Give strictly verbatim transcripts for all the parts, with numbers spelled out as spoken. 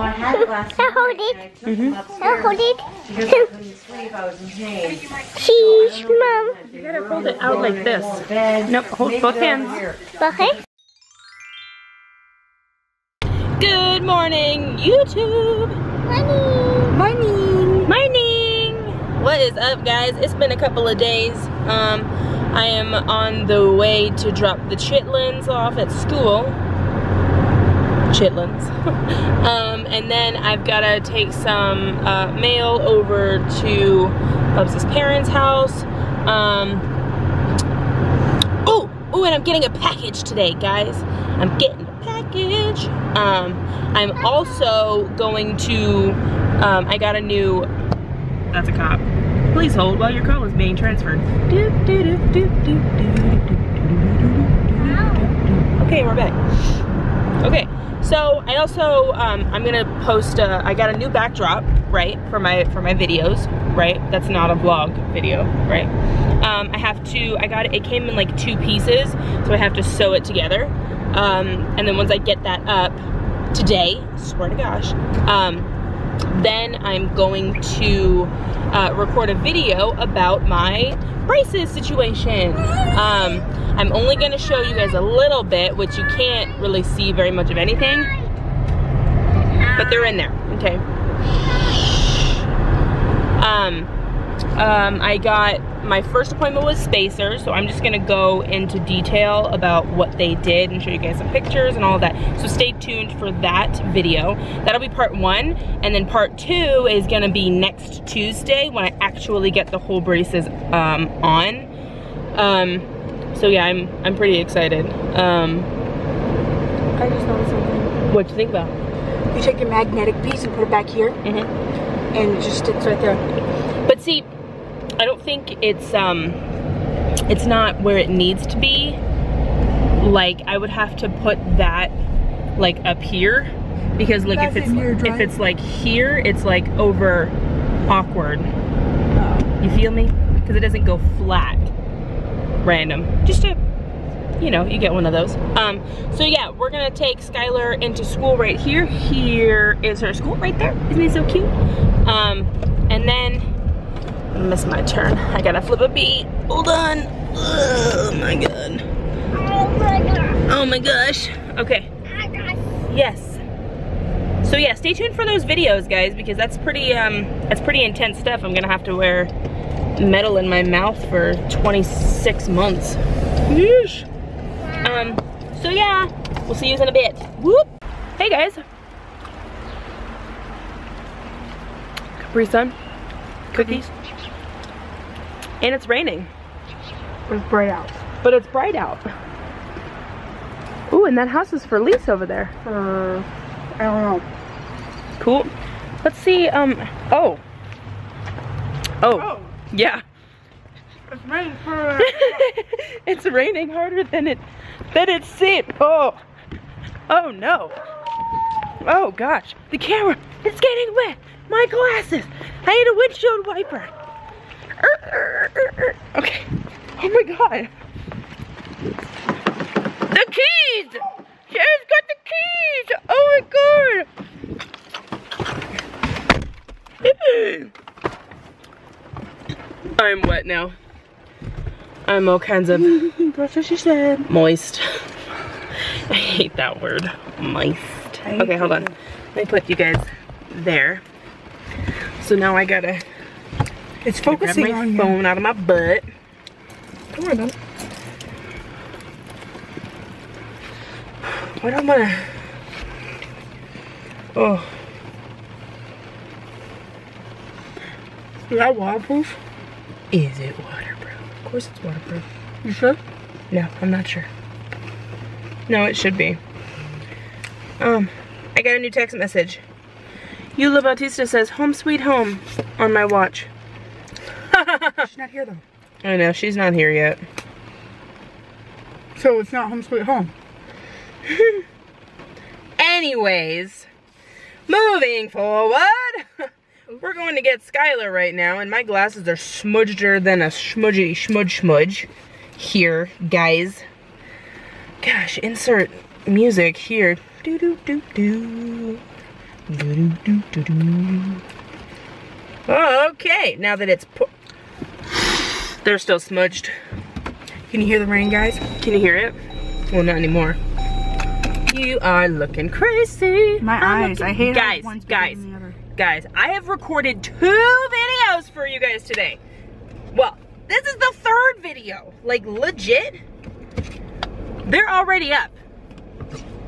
So I had it last night. Hold it. I took mm-hmm. hold it. Sheesh, so Mom. You gotta hold it out like this. Nope, hold both hands. Okay. Good morning, YouTube. Morning. Morning. Morning. What is up, guys? It's been a couple of days. Um, I am on the way to drop the chitlins off at school. Chitlins. um, and then I've got to take some uh, mail over to Bubs' parents' house. Um, oh, oh, and I'm getting a package today, guys. I'm getting a package. Um, I'm also going to, um, I got a new, that's a cop. Please hold while your call is being transferred. Do, do, do, do, do, do, do. Okay, we're back. Okay. So I also, um, I'm gonna post, a, I got a new backdrop, right, for my for my videos, right? That's not a vlog video, right? Um, I have to, I got it, it came in like two pieces, so I have to sew it together. Um, and then once I get that up today, swear to gosh, um, then I'm going to uh, record a video about my braces situation. Um, I'm only gonna show you guys a little bit, which you can't really see very much of anything, but they're in there, okay? Um, um, I got, my first appointment was spacer, so I'm just gonna go into detail about what they did and show you guys some pictures and all of that. So stay tuned for that video. That'll be part one, and then part two is gonna be next Tuesday when I actually get the whole braces um, on. Um, So yeah, I'm I'm pretty excited. Um, I just noticed something. What'd you think about? You take your magnetic piece and put it back here, mm-hmm. and it just sticks right there. But see, I don't think it's um, it's not where it needs to be. Like I would have to put that like up here, because like That's if it's weird, right? if it's like here, it's like over awkward. Oh. You feel me? Because it doesn't go flat. Random, just to, you know, you get one of those. Um, so yeah, we're gonna take Skyler into school right here. Here is her school right there. Isn't it so cute? Um, and then, I missed my turn. I gotta flip a beat. Hold on. Oh my god. Oh my gosh. Oh my gosh. Okay. Yes. So yeah, stay tuned for those videos, guys, because that's pretty, um, that's pretty intense stuff. I'm gonna have to wear metal in my mouth for twenty-six months. Yeesh. Um, so yeah, we'll see you in a bit. Whoop. Hey guys. Capri Sun, cookies, and it's raining. It's bright out. But it's bright out. Ooh, and that house is for lease over there. Uh, I don't know. Cool. Let's see, um, oh. Oh. Oh. Yeah. It's raining harder. It's raining harder than it than it seemed. Oh. Oh no. Oh gosh. The camera. It's getting wet. My glasses. I need a windshield wiper. Okay. Oh my god. The keys. Sharon's got the keys. Oh my god. I'm wet now. I'm all kinds of that's what she said. Moist. I hate that word. Moist. Okay, hold on. Let me put you guys there. So now I gotta It's focusing grab my on my phone you. out of my butt. Don't worry about it. Why don't I wanna Oh Is that waterproof? Is it waterproof? Of course it's waterproof. You sure? No, I'm not sure. No, it should be. Um, I got a new text message. Yula Bautista says, home sweet home on my watch. She's not here though. I know, she's not here yet. So it's not home sweet home. Anyways, moving forward. We're going to get Skylar right now, and my glasses are smudgeder than a smudgy smudge smudge here, guys. Gosh, insert music here. Do do do do. Okay, now that it's po they're still smudged. Can you hear the rain, guys? Can you hear it? Well, not anymore. You are looking crazy. My I'm eyes, I hate guys, one's guys, than the other. Guys, I have recorded two videos for you guys today. Well, this is the third video. Like, legit, they're already up.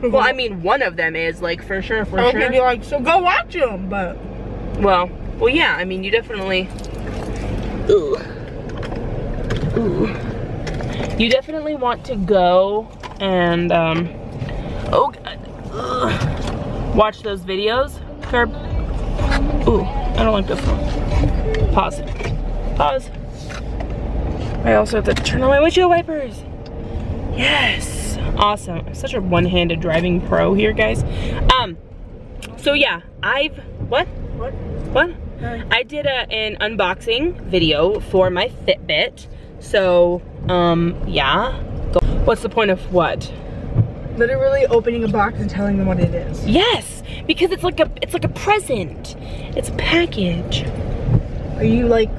Well, I mean, one of them is, like, for sure, for okay, sure. Okay, like, so go watch them, but... Well, well, yeah, I mean, you definitely... Ooh. Ooh. You definitely want to go and, um... Oh, God. Ugh. Watch those videos. Curb. Ooh, I don't like this one. Pause. Pause. I also have to turn on my windshield wipers. Yes. Awesome. I'm such a one-handed driving pro here, guys. Um, so yeah, I've, what? What? What? Hi. I did a, an unboxing video for my Fitbit. So, um, yeah. Go. What's the point of what? Literally opening a box and telling them what it is. Yes, because it's like a, it's like a present. It's a package. Are you like...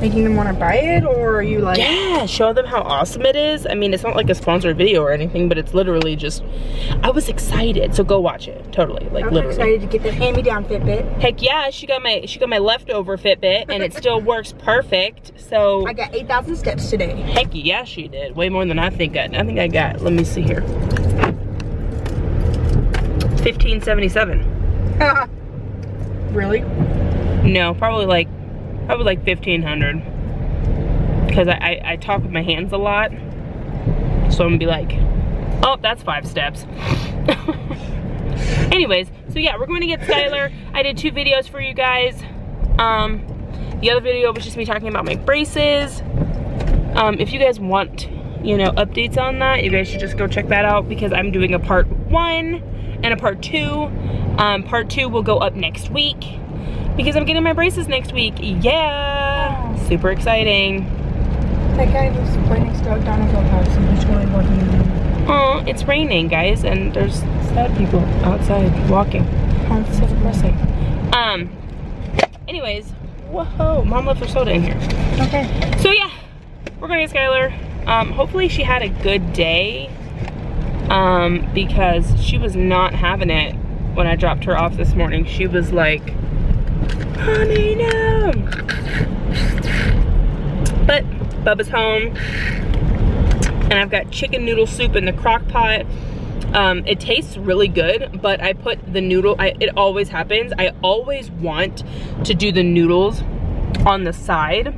making them want to buy it, or are you like... Yeah, show them how awesome it is. I mean, it's not like a sponsored video or anything, but it's literally just... I was excited, so go watch it. Totally, like literally. I was literally. excited to get the hand-me-down Fitbit. Heck yeah, she got my she got my leftover Fitbit, and it still works perfect, so... I got eight thousand steps today. Heck yeah, she did. Way more than I think I, I think I got. Let me see here. fifteen seventy-seven. Really? No, probably like... I would like fifteen hundred, because I, I, I talk with my hands a lot, so I'm gonna be like, oh, that's five steps. Anyways, so yeah, we're going to get Skyler. I did two videos for you guys. Um, the other video was just me talking about my braces. Um, if you guys want, you know, updates on that, you guys should just go check that out, because I'm doing a part one and a part two. Um, part two will go up next week, because I'm getting my braces next week. Yeah! Wow. Super exciting. That guy lives right next to O'Donnell's house, and he's really walking in. Aw, it's raining, guys, and there's sad people outside walking. Oh, it's so depressing. Um, anyways, whoa, Mom left her soda in here. Okay. So yeah, we're going to get Skyler. Um, hopefully she had a good day, um, because she was not having it when I dropped her off this morning. She was like, honey, no. But Bubba's home, and I've got chicken noodle soup in the crock pot. Um, it tastes really good, but I put the noodle, I, it always happens. I always want to do the noodles on the side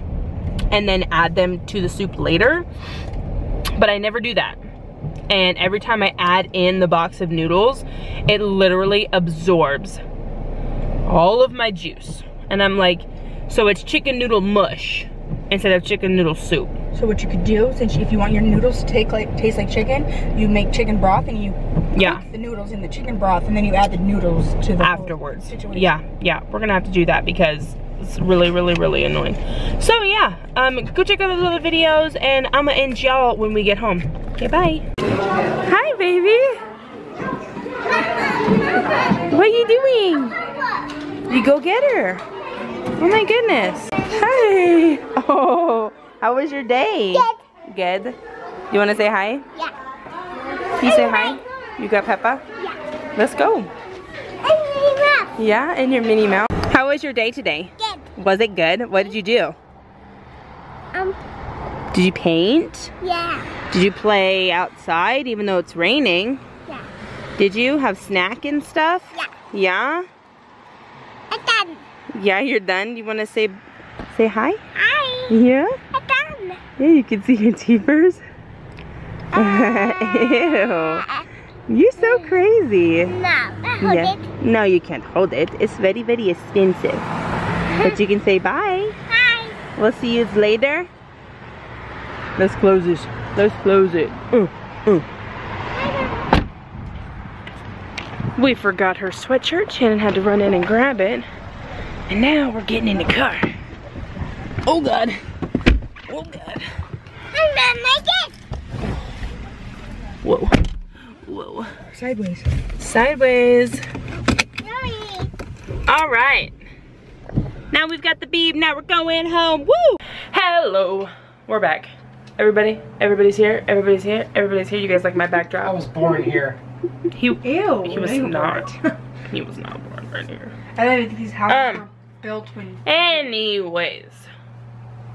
and then add them to the soup later, but I never do that. And every time I add in the box of noodles, it literally absorbs all of my juice. And I'm like, so it's chicken noodle mush instead of chicken noodle soup. So what you could do, since if you want your noodles to take like, taste like chicken, you make chicken broth and you yeah. cook the noodles in the chicken broth, and then you add the noodles to the afterwards situation. Yeah, yeah, we're gonna have to do that, because it's really, really, really annoying. So yeah, um, go check out those other videos, and I'm gonna end y'all when we get home. Okay, bye. Hi, baby. What are you doing? You go get her. Oh my goodness. Hi. Oh, how was your day? Good. Good. You want to say hi? Yeah. Can you say hi? You got Peppa? Yeah. Let's go. And Minnie Mouse. Yeah, and your Minnie Mouse. How was your day today? Good. Was it good? What did you do? Um. Did you paint? Yeah. Did you play outside even though it's raining? Yeah. Did you have snack and stuff? Yeah. Yeah? I'm done. Yeah, you're done. You want to say say hi? Hi. Yeah? I'm done. Yeah, you can see your teethers. Uh, Ew. You're so crazy. No, I hold yeah. it. No, you can't hold it. It's very, very expensive. But you can say bye. Bye. We'll see you later. Let's close this. Let's close it. Uh, uh. We forgot her sweatshirt. Shannon had to run in and grab it. And now we're getting in the car. Oh God. Oh God. I'm gonna make it. Whoa. Whoa. Sideways. Sideways. No, All right. Now we've got the beeb, now we're going home, woo! Hello, we're back. Everybody, everybody's here, everybody's here, everybody's here. You guys like my backdrop? I was born here. He, Ew, he was not, he was not born right here. I don't even think these houses um, were built when... Anyways,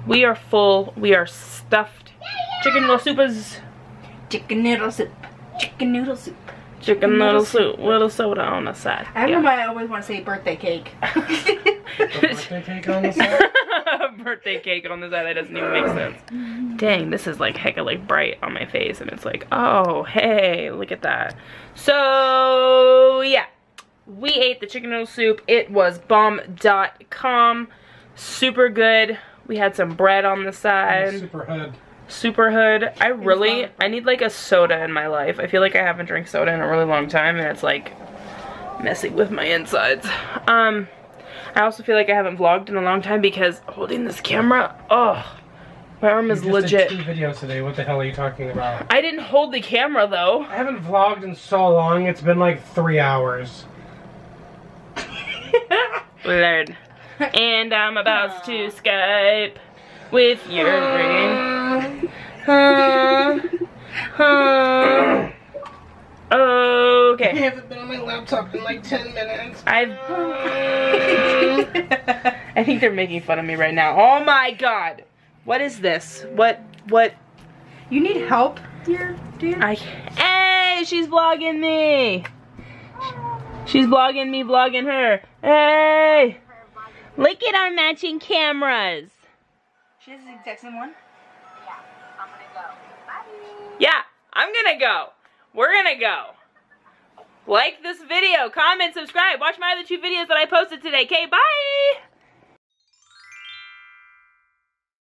we are full, we are stuffed. Yeah, yeah. Chicken noodle soupas. Chicken noodle soup, chicken noodle soup. Chicken noodle soup, little soda on the side. I remember yeah. I always want to say birthday cake. Birthday cake on the side? Birthday cake on the side, that doesn't even make sense. Dang, this is like hecka like bright on my face and it's like, oh, hey, look at that. So, yeah, we ate the chicken noodle soup. It was bomb dot com, super good. We had some bread on the side. Super hood. Super hood. I really, I need like a soda in my life. I feel like I haven't drank soda in a really long time and it's like messing with my insides. Um, I also feel like I haven't vlogged in a long time because holding this camera, oh, my arm is legit. You just did two videos today. What the hell are you talking about? I didn't hold the camera though. I haven't vlogged in so long. It's been like three hours. Lord. And I'm about to Skype with your ring. Uh, uh, okay. I haven't been on my laptop in like ten minutes. I've. I think they're making fun of me right now. Oh my god! What is this? What? What? You need help here, dude? I. Hey! She's vlogging me! She's vlogging me, vlogging her. Hey! Look at our matching cameras! She has the exact same one? Yeah, I'm gonna go. Bye. Yeah, I'm gonna go. We're gonna go. Like this video, comment, subscribe, watch my other two videos that I posted today. Okay, bye!